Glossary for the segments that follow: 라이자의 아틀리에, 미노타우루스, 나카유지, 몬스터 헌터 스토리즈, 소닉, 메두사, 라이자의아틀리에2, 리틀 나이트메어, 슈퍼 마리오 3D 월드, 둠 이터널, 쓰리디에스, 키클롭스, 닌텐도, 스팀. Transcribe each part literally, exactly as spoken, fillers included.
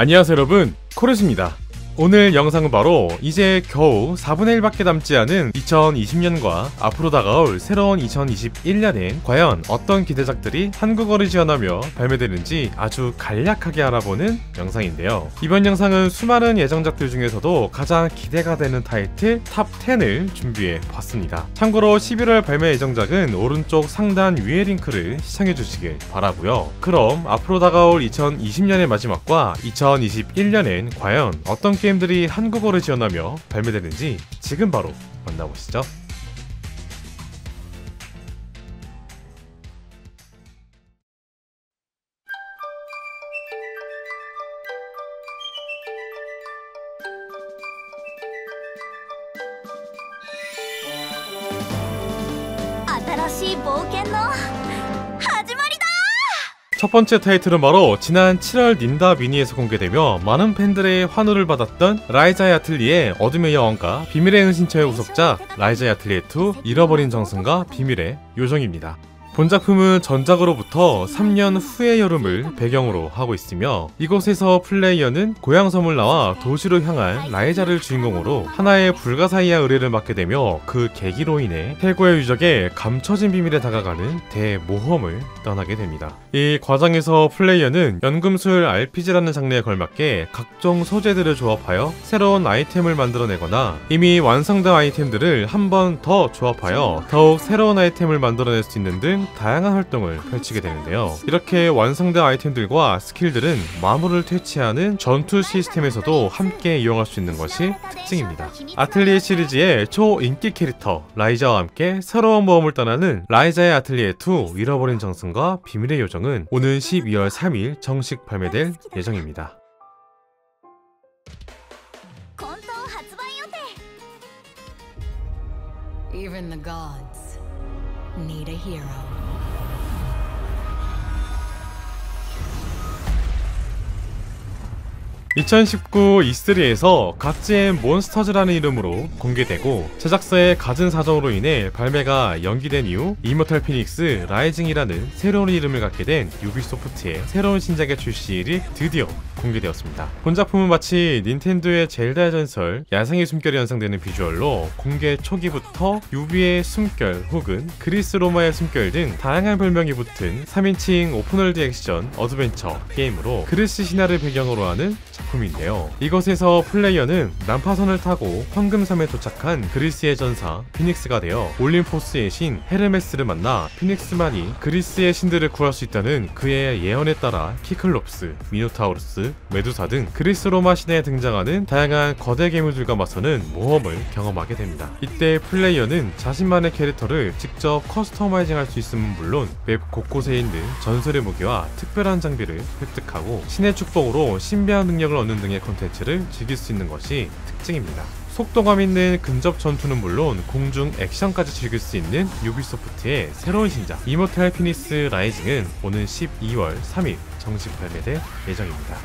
안녕하세요 여러분, 코렛입니다. 오늘 영상은 바로 이제 겨우 사분의 일밖에 남지 않은 이천이십 년과 앞으로 다가올 새로운 이천이십일 년엔 과연 어떤 기대작들이 한국어를 지원하며 발매되는지 아주 간략하게 알아보는 영상인데요. 이번 영상은 수많은 예정작들 중에서도 가장 기대가 되는 타이틀 탑 텐을 준비해봤습니다. 참고로 십일월 발매 예정작은 오른쪽 상단 위에 링크를 시청해주시길 바라고요. 그럼 앞으로 다가올 이천이십 년의 마지막과 이천이십일 년엔 과연 어떤 게임 게임들이 한국어를 지원하며 발매되는지 지금 바로 만나보시죠. 첫 번째 타이틀은 바로 지난 칠월 닌다 미니에서 공개되며 많은 팬들의 환호를 받았던 라이자의 아틀리에 어둠의 여왕과 비밀의 은신처의 후속작 라이자의 아틀리에 투 잃어버린 정승과 비밀의 요정입니다. 본 작품은 전작으로부터 삼 년 후의 여름을 배경으로 하고 있으며, 이곳에서 플레이어는 고향 서물나와 도시로 향한 라이자를 주인공으로 하나의 불가사의한 의뢰를 맡게 되며, 그 계기로 인해 태고의 유적에 감춰진 비밀에 다가가는 대모험을 떠나게 됩니다. 이 과정에서 플레이어는 연금술 알피지라는 장르에 걸맞게 각종 소재들을 조합하여 새로운 아이템을 만들어내거나, 이미 완성된 아이템들을 한 번 더 조합하여 더욱 새로운 아이템을 만들어낼 수 있는 등 다양한 활동을 펼치게 되는데요. 이렇게 완성된 아이템들과 스킬들은 마물을 퇴치하는 전투 시스템에서도 함께 이용할 수 있는 것이 특징입니다. 아틀리에 시리즈의 초인기 캐릭터 라이자와 함께 새로운 모험을 떠나는 라이자의 아틀리에 투 잃어버린 정승과 비밀의 요정은 오는 십이월 삼일 정식 발매될 예정입니다. Even the gods. Need a hero. 이천십구 이 쓰리에서 갓지앤 몬스터즈라는 이름으로 공개되고, 제작사의 갖은 사정으로 인해 발매가 연기된 이후 이모탈 피닉스 라이징이라는 새로운 이름을 갖게 된 유비소프트의 새로운 신작의 출시일이 드디어 공개되었습니다. 본 작품은 마치 닌텐도의 젤다의 전설 야생의 숨결이 연상되는 비주얼로 공개 초기부터 유비의 숨결 혹은 그리스 로마의 숨결 등 다양한 별명이 붙은 삼인칭 오픈월드 액션 어드벤처 게임으로 그리스 신화를 배경으로 하는 작품인데요. 이것에서 플레이어는 난파선을 타고 황금섬에 도착한 그리스의 전사 피닉스가 되어 올림포스의 신 헤르메스를 만나 피닉스만이 그리스의 신들을 구할 수 있다는 그의 예언에 따라 키클롭스, 미노타우루스, 메두사 등 그리스 로마 신화에 등장하는 다양한 거대 괴물들과 맞서는 모험을 경험하게 됩니다. 이때 플레이어는 자신만의 캐릭터를 직접 커스터마이징할 수 있음은 물론 맵 곳곳에 있는 전설의 무기와 특별한 장비를 획득하고 신의 축복으로 신비한 능력을 얻는 등의 콘텐츠를 즐길 수 있는 것이 특징입니다. 속도감 있는 근접 전투는 물론 공중 액션까지 즐길 수 있는 유비소프트의 새로운 신작 이모탈 피닉스 라이징은 오는 십이월 삼일 정식 발매될 예정입니다.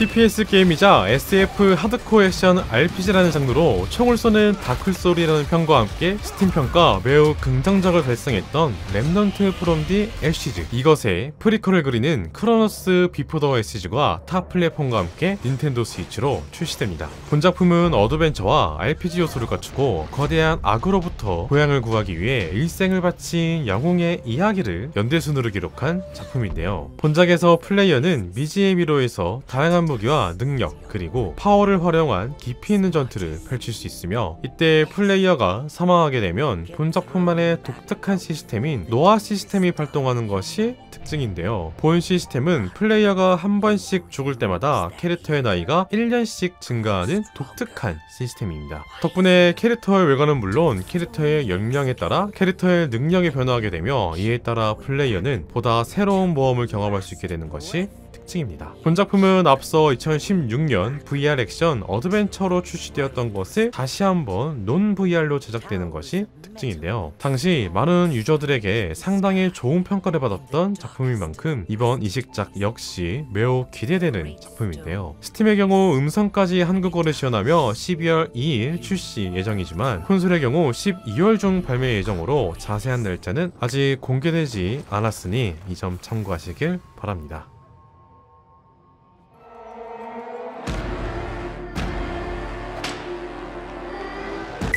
티피에스 게임이자 에스에프 하드코어 액션 알피지라는 장르로 총을 쏘는 다크소울이라는 평과 함께 스팀 평가 매우 긍정적을 달성했던 렘넌트 프롬 디 애쉬즈, 이것의 프리퀄을 그리는 크로노스 비포 더 애쉬즈가 타 플랫폼과 함께 닌텐도 스위치로 출시됩니다. 본 작품은 어드벤처와 알피지 요소를 갖추고 거대한 악으로부터 고향을 구하기 위해 일생을 바친 영웅의 이야기를 연대순으로 기록한 작품인데요. 본작에서 플레이어는 미지의 미로에서 다양한 무기와 능력 그리고 파워를 활용한 깊이 있는 전투를 펼칠 수 있으며, 이때 플레이어가 사망하게 되면 본 작품만의 독특한 시스템인 노아 시스템이 발동하는 것이 특징인데요. 본 시스템은 플레이어가 한 번씩 죽을 때마다 캐릭터의 나이가 일 년씩 증가하는 독특한 시스템입니다. 덕분에 캐릭터의 외관은 물론 캐릭터의 연령에 따라 캐릭터의 능력이 변화하게 되며, 이에 따라 플레이어는 보다 새로운 모험을 경험할 수 있게 되는 것이 특징입니다. 본 작품은 앞서 이천십육 년 브이알 액션 어드벤처로 출시되었던 것을 다시 한번 논 브이알로 제작되는 것이 특징인데요. 당시 많은 유저들에게 상당히 좋은 평가를 받았던 작품인 만큼 이번 이식작 역시 매우 기대되는 작품인데요. 스팀의 경우 음성까지 한국어를 지원하며 십이월 이일 출시 예정이지만 콘솔의 경우 십이월 중 발매 예정으로 자세한 날짜는 아직 공개되지 않았으니 이 점 참고하시길 바랍니다.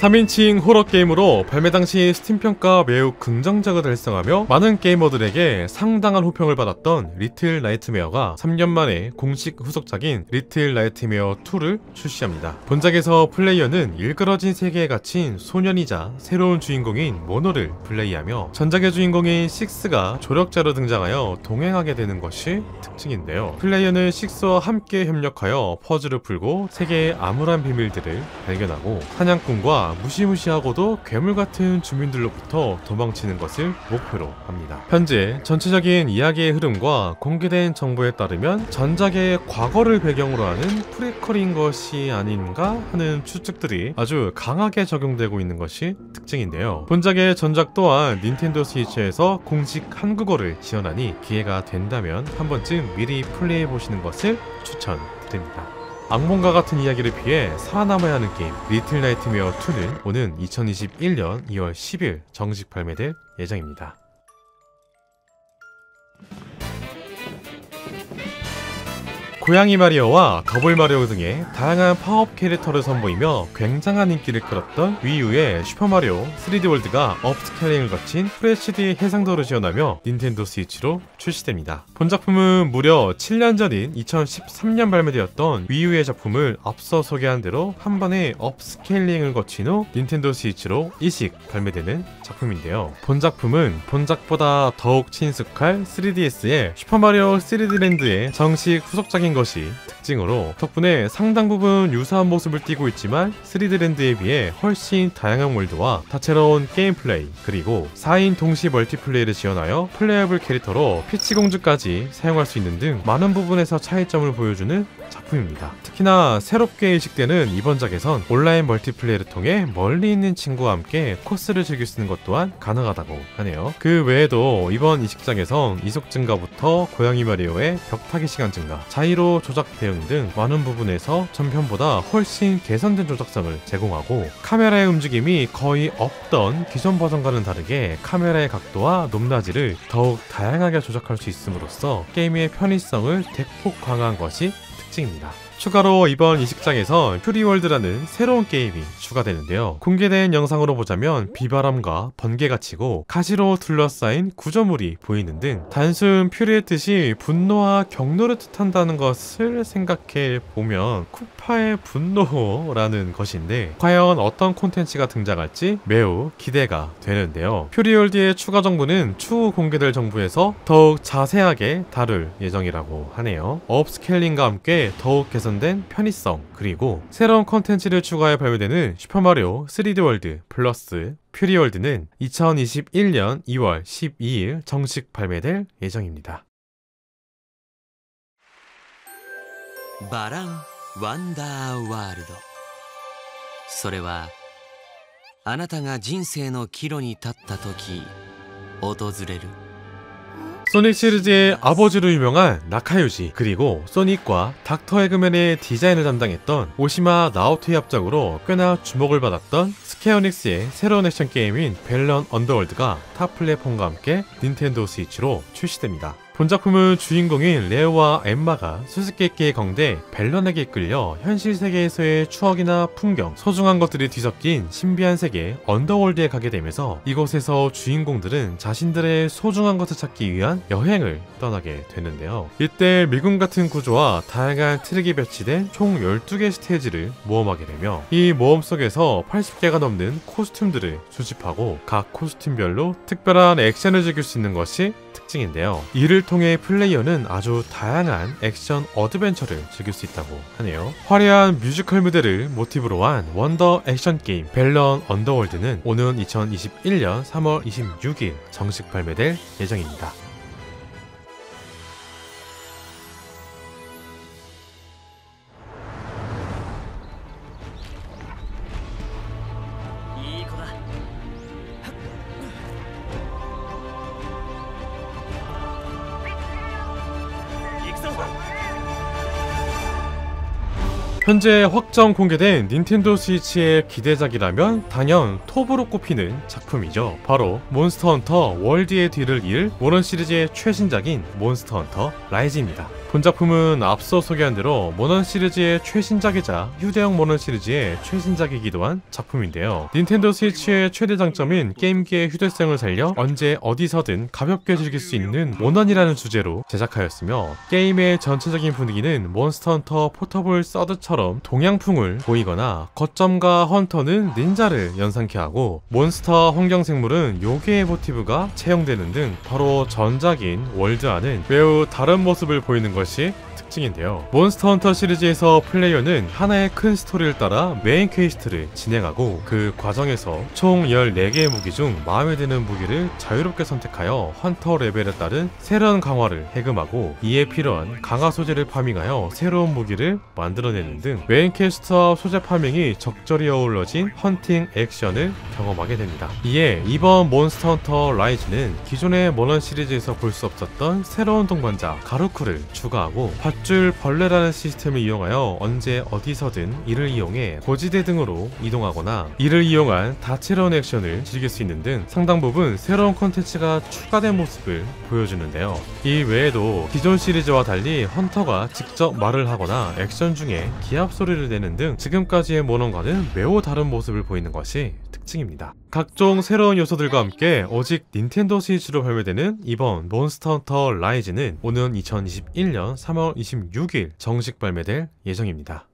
삼인칭 호러게임으로 발매 당시 스팀평가 매우 긍정적을 달성하며 많은 게이머들에게 상당한 호평을 받았던 리틀 나이트메어가 삼 년 만에 공식 후속작인 리틀 나이트메어 이를 출시합니다. 본작에서 플레이어는 일그러진 세계에 갇힌 소년이자 새로운 주인공인 모노를 플레이하며 전작의 주인공인 식스가 조력자로 등장하여 동행하게 되는 것이 특징인데요. 플레이어는 식스와 함께 협력하여 퍼즐을 풀고 세계의 암울한 비밀들을 발견하고 사냥꾼과 무시무시하고도 괴물같은 주민들로부터 도망치는 것을 목표로 합니다. 현재 전체적인 이야기의 흐름과 공개된 정보에 따르면 전작의 과거를 배경으로 하는 프리퀄인 것이 아닌가 하는 추측들이 아주 강하게 적용되고 있는 것이 특징인데요. 본작의 전작 또한 닌텐도 스위치에서 공식 한국어를 지원하니 기회가 된다면 한 번쯤 미리 플레이해보시는 것을 추천드립니다. 악몽과 같은 이야기를 피해 살아남아야 하는 게임 리틀 나이트메어 이는 오는 이천이십일 년 이월 십일 정식 발매될 예정입니다. 고양이 마리오와 더블 마리오 등의 다양한 파업 캐릭터를 선보이며 굉장한 인기를 끌었던 위유의 슈퍼마리오 쓰리디 월드가 업스케일링을 거친 에프에이치디 해상도를 지원하며 닌텐도 스위치로 출시됩니다. 본 작품은 무려 칠 년 전인 이천십삼 년 발매되었던 위유의 작품을 앞서 소개한 대로 한 번에 업스케일링을 거친 후 닌텐도 스위치로 이식 발매되는 작품인데요. 본 작품은 본작보다 더욱 친숙할 쓰리디에스의 슈퍼마리오 쓰리디 랜드의 정식 후속작인 것이 특징으로 덕분에 상당 부분 유사한 모습을 띠고 있지만 쓰리디 랜드에 비해 훨씬 다양한 월드와 다채로운 게임 플레이 그리고 사 인 동시 멀티플레이를 지원하여 플레이어블 캐릭터로 피치공주까지 사용할 수 있는 등 많은 부분에서 차이점을 보여주는 작품입니다. 특히나 새롭게 이식되는 이번 작에선 온라인 멀티플레이를 통해 멀리 있는 친구와 함께 코스를 즐길 수 있는 것 또한 가능하다고 하네요. 그 외에도 이번 이식작에선 이속 증가부터 고양이 마리오의 벽타기 시간 증가, 자이로 조작 대응 등 많은 부분에서 전편보다 훨씬 개선된 조작성을 제공하고 카메라의 움직임이 거의 없던 기존 버전과는 다르게 카메라의 각도와 높낮이를 더욱 다양하게 조작할 수 있음으로써 게임의 편의성을 대폭 강화한 것이 특징입니다. 추가로 이번 이식장에선 퓨리월드라는 새로운 게임이 추가되는데요. 공개된 영상으로 보자면 비바람과 번개가 치고 가시로 둘러싸인 구조물이 보이는 등 단순 퓨리의 뜻이 분노와 격노를 뜻한다는 것을 생각해보면 쿠파의 분노라는 것인데 과연 어떤 콘텐츠가 등장할지 매우 기대가 되는데요. 퓨리월드의 추가 정보는 추후 공개될 정보에서 더욱 자세하게 다룰 예정이라고 하네요. 업스케일링과 함께 더욱 개선 된 편의성 그리고 새로운 컨텐츠를 추가해 발매되는 슈퍼마리오 쓰리디 월드 플러스 퓨리월드는 이천이십일 년 이월 십이일 정식 발매될 예정입니다. 바람 완다월드 それはあなたが人生の岐路に立った時訪れる 소닉 시리즈의 아버지로 유명한 나카유지 그리고 소닉과 닥터 에그맨의 디자인을 담당했던 오시마 나오토의 합작으로 꽤나 주목을 받았던 스퀘어닉스의 새로운 액션 게임인 밸런 언더월드가 탑 플랫폼과 함께 닌텐도 스위치로 출시됩니다. 본작품은 주인공인 레오와 엠마가 수수께끼의 경대 밸런에게 이끌려 현실 세계에서의 추억이나 풍경, 소중한 것들이 뒤섞인 신비한 세계 언더월드에 가게 되면서 이곳에서 주인공들은 자신들의 소중한 것을 찾기 위한 여행을 떠나게 되는데요. 이때 미군 같은 구조와 다양한 트랙이 배치된 총 열두 개 스테이지를 모험하게 되며 이 모험 속에서 팔십 개가 넘는 코스튬들을 수집하고 각 코스튬별로 특별한 액션을 즐길 수 있는 것이 특징인데요. 이를 통해 플레이어는 아주 다양한 액션 어드벤처를 즐길 수 있다고 하네요. 화려한 뮤지컬 무대를 모티브로 한 원더 액션 게임 밸런 언더월드는 오는 이천이십일 년 삼월 이십육일 정식 발매될 예정입니다. 현재 확정 공개된 닌텐도 스위치의 기대작이라면 당연 톱으로 꼽히는 작품이죠. 바로 몬스터헌터 월드의 뒤를 이을 모넌 시리즈의 최신작인 몬스터헌터 라이즈입니다. 본 작품은 앞서 소개한 대로 모넌 시리즈의 최신작이자 휴대용 모넌 시리즈의 최신작이기도 한 작품인데요. 닌텐도 스위치의 최대 장점인 게임기의 휴대성을 살려 언제 어디서든 가볍게 즐길 수 있는 모넌이라는 주제로 제작하였으며, 게임의 전체적인 분위기는 몬스터헌터 포터블 서드처럼 동양풍을 보이거나 거점과 헌터는 닌자를 연상케 하고 몬스터 환경생물은 요괴의 모티브가 채용되는 등 바로 전작인 월드와는 매우 다른 모습을 보이는 것 것이 특징인데요. 몬스터헌터 시리즈에서 플레이어는 하나의 큰 스토리를 따라 메인 퀘스트를 진행하고 그 과정에서 총 열네 개의 무기 중 마음에 드는 무기를 자유롭게 선택하여 헌터 레벨에 따른 새로운 강화를 해금하고 이에 필요한 강화 소재를 파밍하여 새로운 무기를 만들어내는 등 메인 퀘스트와 소재 파밍이 적절히 어우러진 헌팅 액션을 경험하게 됩니다. 이에 이번 몬스터헌터 라이즈는 기존의 모넌 시리즈에서 볼 수 없었던 새로운 동반자 가루쿠를 추가하고 밧줄 벌레라는 시스템을 이용하여 언제 어디서든 이를 이용해 고지대 등으로 이동하거나 이를 이용한 다채로운 액션을 즐길 수 있는 등 상당 부분 새로운 콘텐츠가 추가된 모습을 보여주는데요. 이 외에도 기존 시리즈와 달리 헌터가 직접 말을 하거나 액션 중에 기합 소리를 내는 등 지금까지의 모넌과는 매우 다른 모습을 보이는 것이 특징입니다. 각종 새로운 요소들과 함께 오직 닌텐도 스위치로 발매되는 이번 몬스터헌터 라이즈는 오는 이천이십일 년 삼월 이십육일 정식 발매될 예정입니다.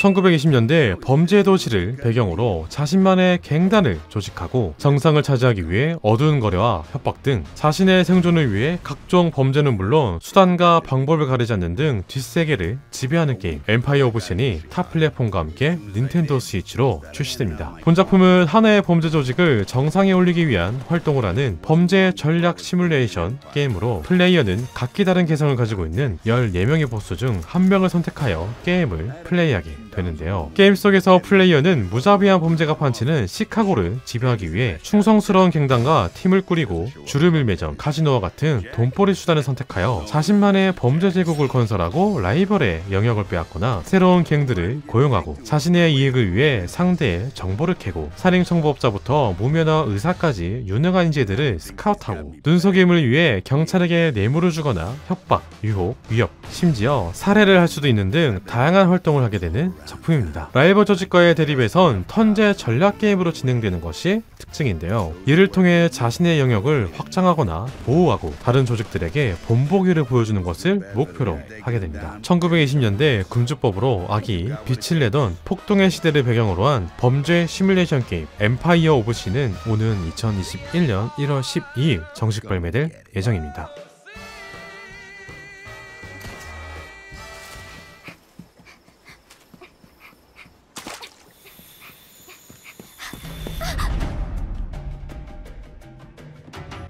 천구백이십 년대 범죄 도시를 배경으로 자신만의 갱단을 조직하고 정상을 차지하기 위해 어두운 거래와 협박 등 자신의 생존을 위해 각종 범죄는 물론 수단과 방법을 가리지 않는 등 뒷세계를 지배하는 게임 엠파이어 오브 신이 타 플랫폼과 함께 닌텐도 스위치로 출시됩니다. 본 작품은 하나의 범죄 조직을 정상에 올리기 위한 활동을 하는 범죄 전략 시뮬레이션 게임으로 플레이어는 각기 다른 개성을 가지고 있는 열네 명의 보스 중 한 명을 선택하여 게임을 플레이하게 되는데요. 게임 속에서 플레이어는 무자비한 범죄가 판치는 시카고를 지배하기 위해 충성스러운 갱단과 팀을 꾸리고 주류밀 매점, 카지노와 같은 돈벌이 수단을 선택하여 자신만의 범죄 제국을 건설하고 라이벌의 영역을 빼앗거나 새로운 갱들을 고용하고 자신의 이익을 위해 상대의 정보를 캐고 살인 정보업자부터 무면허 의사까지 유능한 인재들을 스카우트하고 눈속임을 위해 경찰에게 뇌물을 주거나 협박, 유혹, 위협, 심지어 살해를 할 수도 있는 등 다양한 활동을 하게 되는 작품입니다. 라이벌 조직과의 대립에선 턴제 전략 게임으로 진행되는 것이 특징인데요. 이를 통해 자신의 영역을 확장하거나 보호하고 다른 조직들에게 본보기를 보여주는 것을 목표로 하게 됩니다. 천구백이십 년대 금주법으로 악이 빛을 내던 폭동의 시대를 배경으로 한 범죄 시뮬레이션 게임 엠파이어 오브 신은 오는 이천이십일 년 일월 십이일 정식 발매될 예정입니다.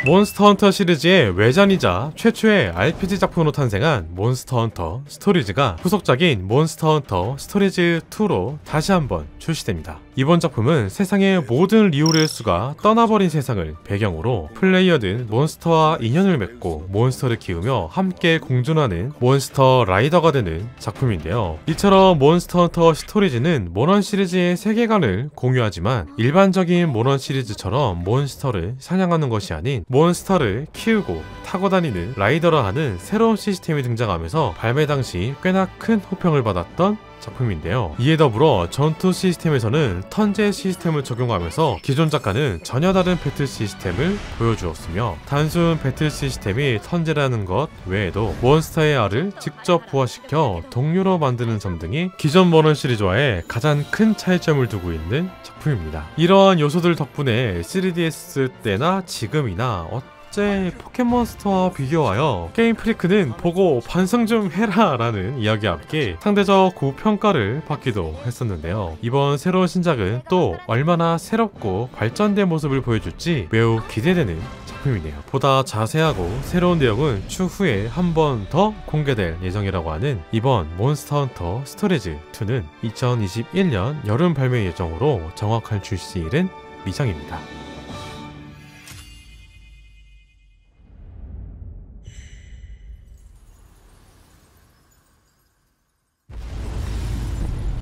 몬스터헌터 시리즈의 외전이자 최초의 알피지 작품으로 탄생한 몬스터헌터 스토리즈가 후속작인 몬스터헌터 스토리즈 투로 다시 한번 출시됩니다. 이번 작품은 세상의 모든 리오레스가 떠나버린 세상을 배경으로 플레이어는 몬스터와 인연을 맺고 몬스터를 키우며 함께 공존하는 몬스터 라이더가 되는 작품인데요. 이처럼 몬스터헌터 스토리즈는 모넌 시리즈의 세계관을 공유하지만 일반적인 모넌 시리즈처럼 몬스터를 사냥하는 것이 아닌 몬스터를 키우고 타고 다니는 라이더라 하는 새로운 시스템이 등장하면서 발매 당시 꽤나 큰 호평을 받았던 작품인데요. 이에 더불어 전투 시스템에서는 턴제 시스템을 적용하면서 기존 작가는 전혀 다른 배틀 시스템을 보여주었으며 단순 배틀 시스템이 턴제라는 것 외에도 몬스터의 알을 직접 부화시켜 동료로 만드는 점 등이 기존 모넌 시리즈와의 가장 큰 차이점을 두고 있는 작품입니다. 이러한 요소들 덕분에 쓰리디에스 때나 지금이나 어떤 실제 포켓몬스터와 비교하여 게임 프리크는 보고 반성 좀 해라 라는 이야기와 함께 상대적 고평가를 받기도 했었는데요. 이번 새로운 신작은 또 얼마나 새롭고 발전된 모습을 보여줄지 매우 기대되는 작품입니다. 작품이네요. 보다 자세하고 새로운 내용은 추후에 한 번 더 공개될 예정이라고 하는 이번 몬스터헌터 스토리즈 투는 이천이십일 년 여름 발매 예정으로 정확한 출시일은 미정입니다.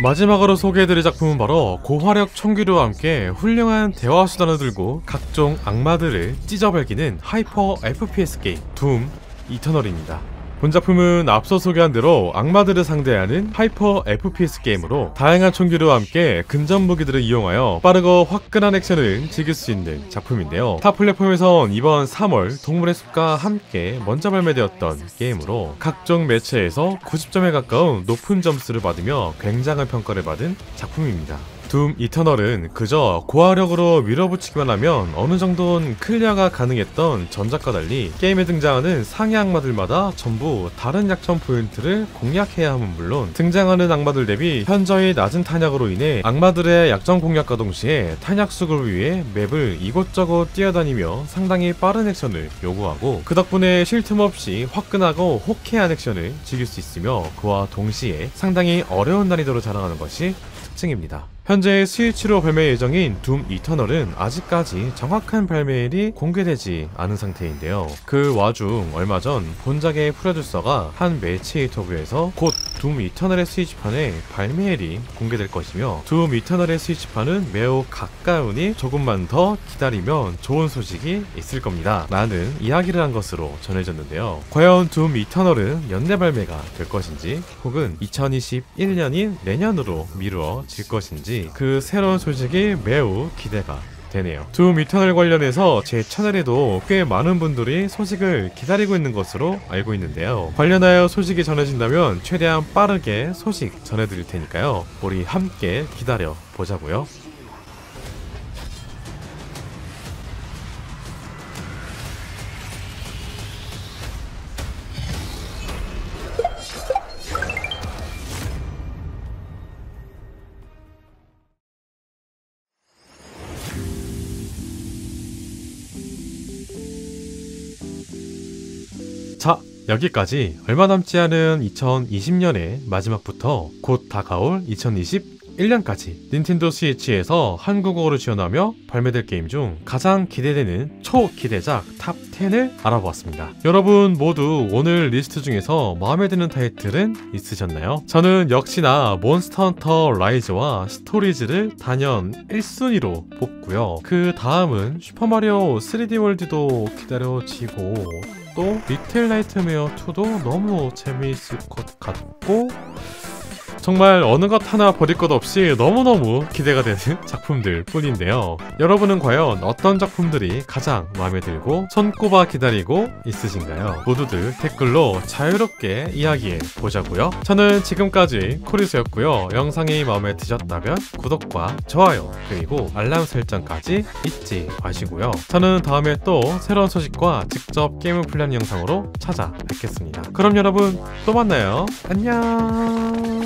마지막으로 소개해드릴 작품은 바로 고화력 총기류와 함께 훌륭한 대화 수단을 들고 각종 악마들을 찢어밟기는 하이퍼 에프피에스 게임 둠 이터널입니다. 본 작품은 앞서 소개한 대로 악마들을 상대하는 하이퍼 에프피에스 게임으로 다양한 총기류와 함께 근접 무기들을 이용하여 빠르고 화끈한 액션을 즐길 수 있는 작품인데요. 타 플랫폼에선 이번 삼월 동물의 숲과 함께 먼저 발매되었던 게임으로 각종 매체에서 구십 점에 가까운 높은 점수를 받으며 굉장한 평가를 받은 작품입니다. 둠 이터널은 그저 고화력으로 밀어붙이기만 하면 어느정도는 클리어가 가능했던 전작과 달리 게임에 등장하는 상위 악마들마다 전부 다른 약점 포인트를 공략해야 함은 물론 등장하는 악마들 대비 현저히 낮은 탄약으로 인해 악마들의 약점 공략과 동시에 탄약 수급을 위해 맵을 이곳저곳 뛰어다니며 상당히 빠른 액션을 요구하고 그 덕분에 쉴 틈 없이 화끈하고 호쾌한 액션을 즐길 수 있으며 그와 동시에 상당히 어려운 난이도로 자랑하는 것이 특징입니다. 현재 스위치로 발매 예정인 둠 이터널은 아직까지 정확한 발매일이 공개되지 않은 상태인데요. 그 와중 얼마 전 본작의 프로듀서가 한 매체 인터뷰에서 곧 둠 이터널의 스위치판의 발매일이 공개될 것이며 둠 이터널의 스위치판은 매우 가까우니 조금만 더 기다리면 좋은 소식이 있을 겁니다 라는 이야기를 한 것으로 전해졌는데요. 과연 둠 이터널은 연내 발매가 될 것인지 혹은 이천이십일 년인 내년으로 미루어질 것인지 그 새로운 소식이 매우 기대가 되네요. 둠 이터널 관련해서 제 채널에도 꽤 많은 분들이 소식을 기다리고 있는 것으로 알고 있는데요. 관련하여 소식이 전해진다면 최대한 빠르게 소식 전해드릴 테니까요. 우리 함께 기다려 보자고요. 자, 여기까지 얼마 남지 않은 이천이십 년의 마지막부터 곧 다가올 이천이십일 년까지 닌텐도 스위치에서 한국어로 지원하며 발매될 게임 중 가장 기대되는 초기대작 탑 텐을 알아보았습니다. 여러분 모두 오늘 리스트 중에서 마음에 드는 타이틀은 있으셨나요? 저는 역시나 몬스터헌터 라이즈와 스토리즈를 단연 일 순위로 뽑고요. 그 다음은 슈퍼마리오 쓰리 디 월드도 기다려지고 또 리틀 나이트메어 투도 너무 재미있을 것 같고 정말 어느 것 하나 버릴 것 없이 너무너무 기대가 되는 작품들 뿐인데요. 여러분은 과연 어떤 작품들이 가장 마음에 들고 손꼽아 기다리고 있으신가요? 모두들 댓글로 자유롭게 이야기해 보자고요. 저는 지금까지 코리스였고요. 영상이 마음에 드셨다면 구독과 좋아요 그리고 알람 설정까지 잊지 마시고요. 저는 다음에 또 새로운 소식과 직접 게임을 플레이하는 영상으로 찾아뵙겠습니다. 그럼 여러분 또 만나요. 안녕.